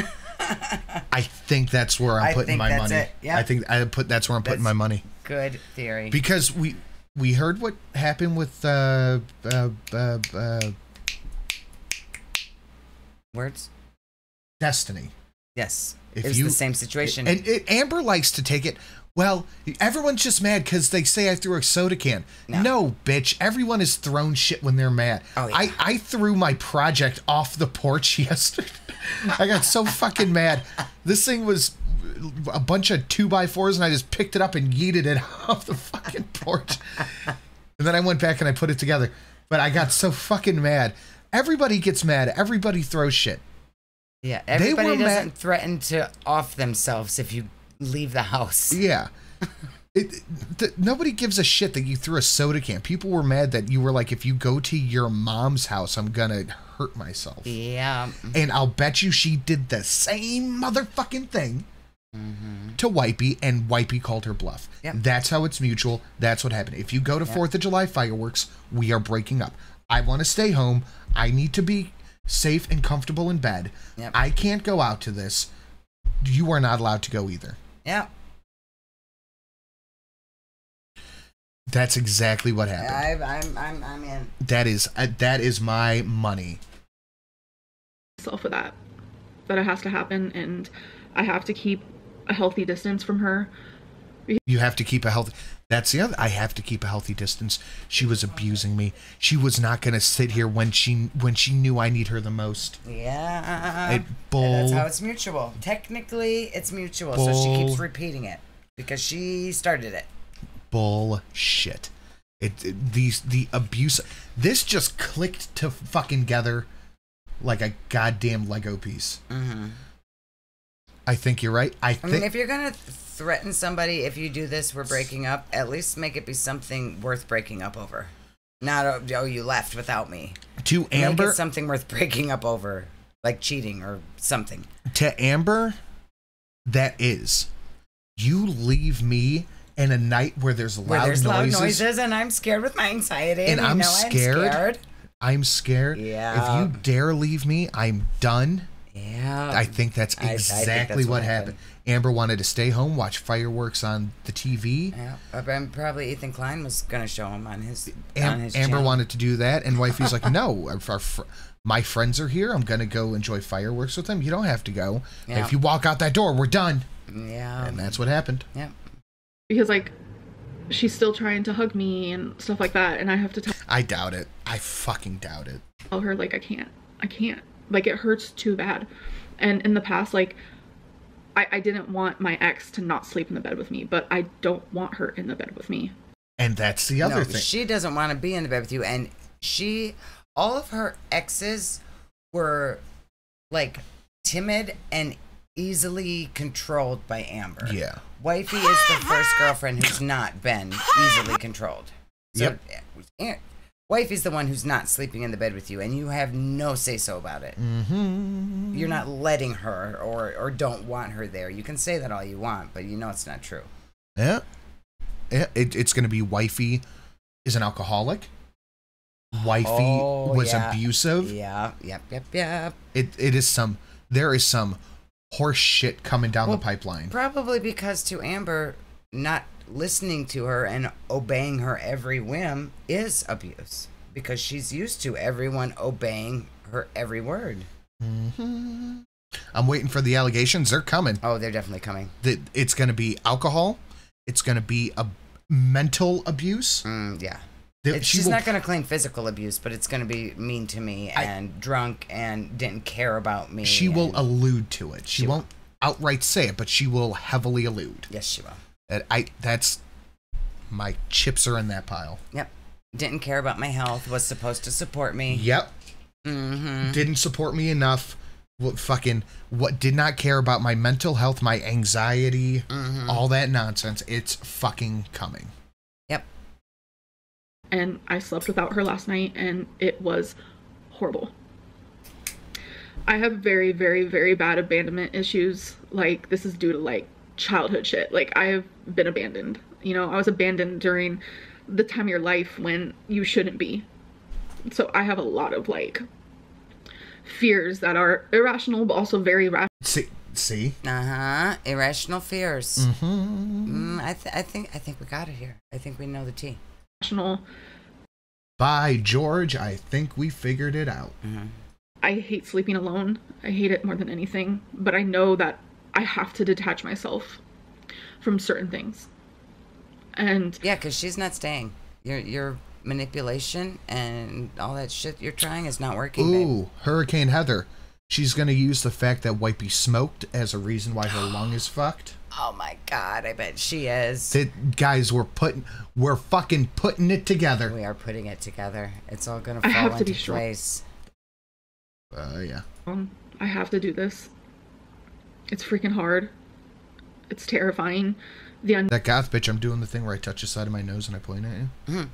that's where I'm putting my money. Yeah. That's where I'm putting my money. Good theory. Because we heard what happened with Destiny. Yes, it's the same situation. And Amber likes to take it. Well, everyone's just mad because they say I threw a soda can. No, bitch. Everyone has thrown shit when they're mad. Oh, yeah. I threw my project off the porch yesterday. I got so fucking mad. This thing was a bunch of 2x4s, and I just picked it up and yeeted it off the fucking porch. And then I went back and I put it together. But I got so fucking mad. Everybody gets mad. Everybody throws shit. Yeah, everybody doesn't threaten to off themselves if you leave the house. Yeah. Nobody gives a shit that you threw a soda can. People were mad that you were like, if you go to your mom's house, I'm gonna hurt myself. Yeah. And I'll bet you she did the same motherfucking thing to Wifey, and Wifey called her bluff. Yep. That's how it's mutual. That's what happened. If you go to 4th of July fireworks, we are breaking up. I want to stay home. I need to be safe and comfortable in bed. Yep. I can't go out to this. You are not allowed to go either. Yeah. That's exactly what happened. I'm in. That is my money. Myself with that it has to happen, and I have to keep a healthy distance from her. You have to keep a healthy. That's the other. I have to keep a healthy distance. She was abusing me. She was not gonna sit here when she knew I need her the most. Yeah. That's how it's mutual. Technically, it's mutual. So she keeps repeating it because she started it. bullshit. The abuse. This just clicked to fucking together like a goddamn Lego piece. Mm-hmm. I think you're right. I mean, if you're gonna threaten somebody, if you do this, we're breaking up. At least make it be something worth breaking up over. Not, oh, you left without me. To Amber, make it something worth breaking up over, like cheating or something. To Amber, that is, you leave me in a night where there's loud noises, and I'm scared with my anxiety, and I'm scared. Yeah. If you dare leave me, I'm done. Yeah, I think that's exactly what happened. Amber wanted to stay home, watch fireworks on the TV. Yeah, and probably Ethan Klein was going to show him on his Amber wanted to do that, and Wifey's like, no, my friends are here. I'm going to go enjoy fireworks with them. You don't have to go. Yeah. If you walk out that door, we're done. Yeah. And that's what happened. Yeah. Because, like, she's still trying to hug me and stuff like that, and I have to tell her. I doubt it. I fucking doubt it. Tell her, like, I can't. I can't. Like, it hurts too bad. And in the past, like, I didn't want my ex to not sleep in the bed with me, but I don't want her in the bed with me. And that's the other thing. She doesn't want to be in the bed with you. And she, all of her exes were, like, timid and easily controlled by Amber. Yeah. Wifey is the first girlfriend who's not been easily controlled. So, yep. Wifey's the one who's not sleeping in the bed with you, and you have no say-so about it. Mm-hmm. You're not letting her or don't want her there. You can say that all you want, but you know it's not true. Yeah. It's going to be Wifey is an alcoholic. Wifey was abusive. Yeah. Yep. There is some horse shit coming down the pipeline. Probably because to Amber, not listening to her and obeying her every whim is abuse, because she's used to everyone obeying her every word. Mm-hmm. I'm waiting for the allegations. They're coming. Oh, they're definitely coming. It's going to be alcohol. It's going to be a mental abuse. Yeah. She's not going to claim physical abuse, but it's going to be mean to me and drunk and didn't care about me. She will allude to it. She won't outright say it, but she will heavily allude. Yes, she will. That's my chips are in that pile. Yep. Didn't care about my health. Was supposed to support me. Yep. Mm-hmm. Didn't support me enough. What did not care about my mental health, my anxiety, all that nonsense. It's fucking coming. Yep. And I slept without her last night, and it was horrible. I have very, very, very bad abandonment issues. Like, this is due to, like, childhood shit. Like, I have been abandoned. You know, I was abandoned during the time of your life when you shouldn't be. So I have a lot of, like, fears that are irrational, but also very rational. See? Uh-huh. Irrational fears. Mm-hmm. I think we got it here. I think we know the tea. Rational. By George, I think we figured it out. Mm-hmm. I hate sleeping alone. I hate it more than anything. But I know that I have to detach myself from certain things. And yeah, because she's not staying. Your manipulation and all that shit you're trying is not working. Ooh, babe. Hurricane Heather. She's going to use the fact that Wifey smoked as a reason why her lung is fucked. Oh my God, I bet she is. Guys, we're fucking putting it together. We are putting it together. It's all going to fall into place. Yeah. I have to do this. It's freaking hard. It's terrifying. That goth bitch, I'm doing the thing where I touch the side of my nose and I point at you. Mm.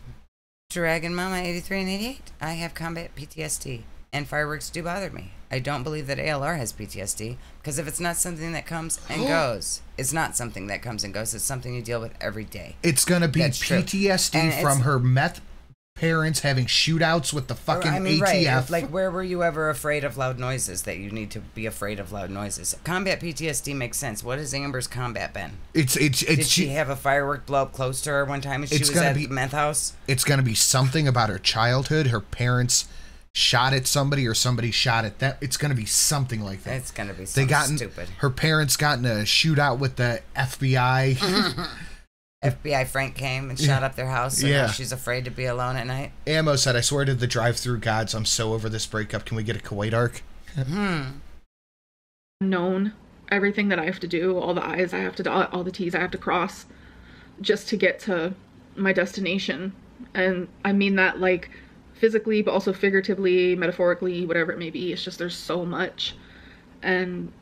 Dragon Mama 83 and 88. I have combat PTSD, and fireworks do bother me. I don't believe that ALR has PTSD, because if it's not something that comes and goes, it's not something that comes and goes. It's something you deal with every day. It's going to be PTSD from her meth parents having shootouts with the fucking ATF. Right. Like, where were you ever afraid of loud noises that you need to be afraid of loud noises? Combat PTSD makes sense. What has Amber's combat been? Did she have a firework blow up close to her one time and she was at the meth house? It's going to be something about her childhood. Her parents shot at somebody or somebody shot at them. It's going to be something like that. It's going to be something stupid. Her parents got in a shootout with the FBI. FBI Frank came and shot up their house, so now she's afraid to be alone at night. Ammo said, I swear to the drive-thru gods, I'm so over this breakup. Can we get a Kuwait arc? Known everything that I have to do, all the I's I have to do, all the T's I have to cross, just to get to my destination. And I mean that like physically, but also figuratively, metaphorically, whatever it may be. It's just there's so much. And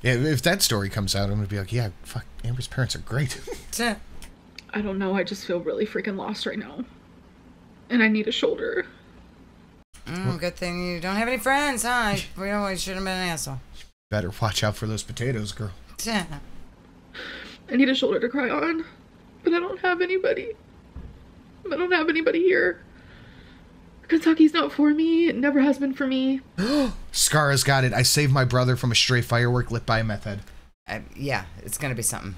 yeah, if that story comes out, I'm gonna be like, yeah, fuck, Amber's parents are great. I don't know, I just feel really freaking lost right now. And I need a shoulder. Mm, good thing you don't have any friends, huh? We always should have been an asshole. Better watch out for those potatoes, girl. I need a shoulder to cry on, but I don't have anybody. I don't have anybody here. Kentucky's not for me. It never has been for me. Scar's got it. I saved my brother from a stray firework lit by a meth head. Yeah, it's gonna be something.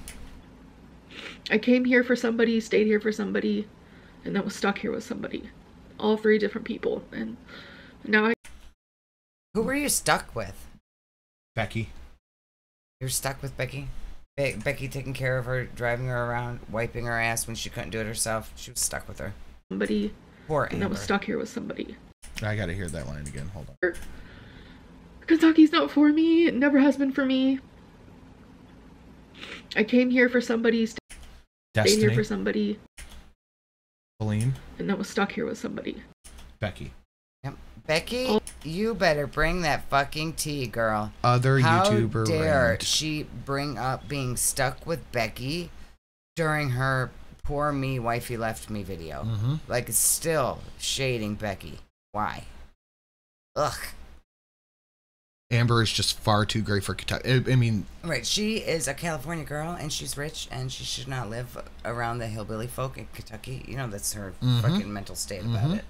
I came here for somebody, stayed here for somebody, and then was stuck here with somebody. All three different people, and now I... Who were you stuck with? Becky. You're stuck with Becky? Becky taking care of her, driving her around, wiping her ass when she couldn't do it herself. She was stuck with her. Somebody. Poor Amber. And I was stuck here with somebody. I gotta hear that line again. Hold on. Kentucky's not for me. It never has been for me. I came here for somebody. Destiny. Stayed here for somebody. Feline. And I was stuck here with somebody. Becky. Yep. Becky, you better bring that fucking tea, girl. Other YouTuber. How dare she bring up being stuck with Becky during her "Poor Me, Wifey Left Me" video? Mm-hmm. Like, it's still shading Becky. Why? Ugh. Amber is just far too great for Kentucky. I mean, right? She is a California girl, and she's rich, and she should not live around the hillbilly folk in Kentucky. You know, that's her fucking mental state about it.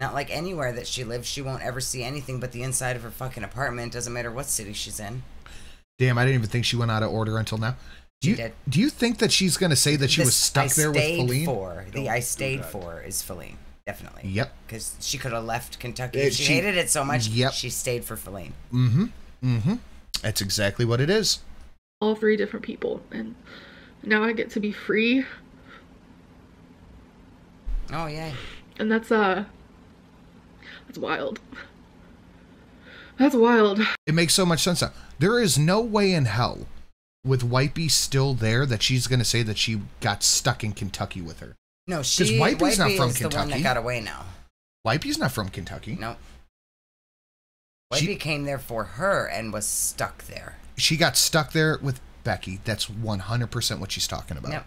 Not like anywhere that she lives, she won't ever see anything but the inside of her fucking apartment. Doesn't matter what city she's in. Damn, I didn't even think she went out of order until now. Do you think that she's going to say that she was stuck there with Feline? I stayed for is Feline. Definitely. Yep. Because she could have left Kentucky. If she hated it so much, she stayed for Feline. Mm-hmm. Mm-hmm. That's exactly what it is. All three different people. And now I get to be free. Oh, yeah. And that's wild. That's wild. It makes so much sense now. There is no way in hell, with Wifey still there, that she's going to say that she got stuck in Kentucky with her. No, she... Because Wifey's not from Kentucky. The one that got away now. Wifey's not from Kentucky. No. Wifey came there for her and was stuck there. She got stuck there with Becky. That's 100% what she's talking about. Yep.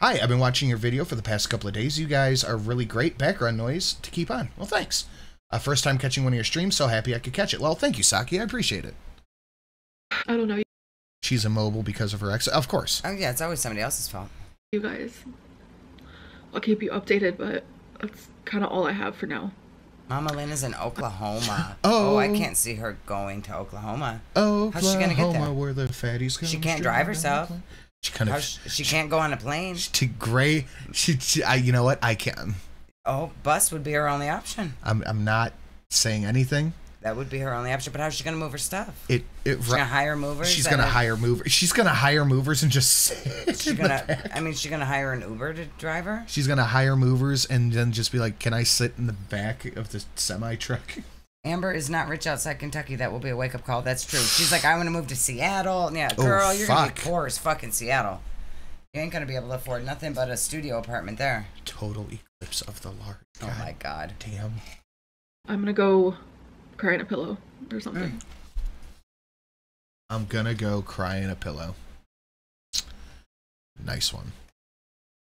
Hi, I've been watching your video for the past couple of days. You guys are really great. Background noise to keep on. Well, thanks. First time catching one of your streams, so happy I could catch it. Well, thank you, Saki. I appreciate it. I don't know. She's immobile because of her ex. Of course. Oh, yeah, it's always somebody else's fault. You guys, I'll keep you updated, but that's kind of all I have for now. Mama Lena's in Oklahoma. Oh, I can't see her going to Oklahoma. Oh, how's she going to get there? Where the fatties come. She can't drive herself. She can't go on a plane. You know what? I can't. Oh, bus would be her only option. I'm not saying anything. That would be her only option, but how's she gonna move her stuff? She's gonna hire movers. She's gonna hire movers and just sit. She's gonna hire an Uber to drive her. She's gonna hire movers and then just be like, "Can I sit in the back of the semi truck?" Amber is not rich outside Kentucky. That will be a wake up call. That's true. She's like, "I want to move to Seattle." Yeah, girl, you're gonna be poor as fuck in Seattle. You ain't gonna be able to afford nothing but a studio apartment there. Total eclipse of the lark. Oh my god. Damn. I'm gonna go cry in a pillow or something. I'm gonna go cry in a pillow. Nice one.